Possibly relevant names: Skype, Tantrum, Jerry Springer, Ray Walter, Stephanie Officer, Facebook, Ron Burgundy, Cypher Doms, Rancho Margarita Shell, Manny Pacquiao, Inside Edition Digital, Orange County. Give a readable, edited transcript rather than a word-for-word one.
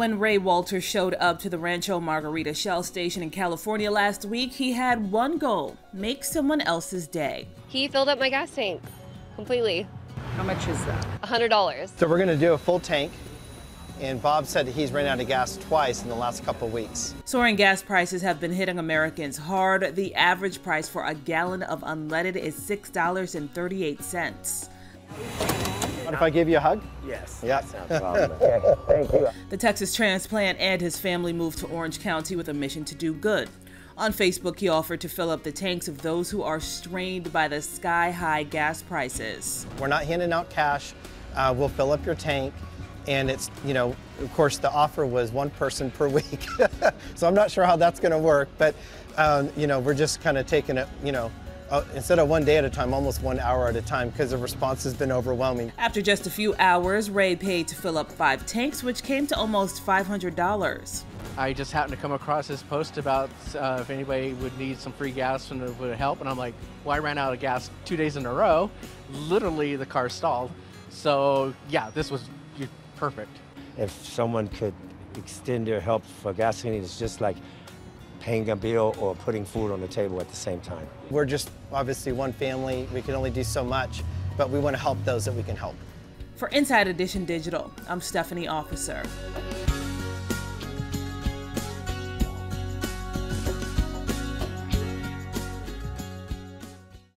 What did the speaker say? When Ray Walter showed up to the Rancho Margarita Shell station in California last week, he had one goal: make someone else's day. He filled up my gas tank completely. How much is that? $100. So we're going to do a full tank. And Bob said he's run out of gas twice in the last couple of weeks. Soaring gas prices have been hitting Americans hard. The average price for a gallon of unleaded is $6.38. What if I give you a hug? Yes. Yep. Okay, thank you. The Texas transplant and his family moved to Orange County with a mission to do good. On Facebook, he offered to fill up the tanks of those who are strained by the sky-high gas prices. We're not handing out cash. We'll fill up your tank. And it's, you know, of course, the offer was one person per week. So I'm not sure how that's going to work. But, you know, we're just kind of taking it, you know, instead of one day at a time, almost 1 hour at a time, because the response has been overwhelming. After just a few hours, Ray paid to fill up 5 tanks, which came to almost $500. I just happened to come across this post about if anybody would need some free gas and it would help. And I'm like, well, I ran out of gas 2 days in a row. Literally, the car stalled. So, yeah, this was perfect. If someone could extend their help for gasoline, it's just like paying a bill or putting food on the table at the same time. We're just obviously one family. We can only do so much, but we want to help those that we can help. For Inside Edition Digital, I'm Stephanie Officer.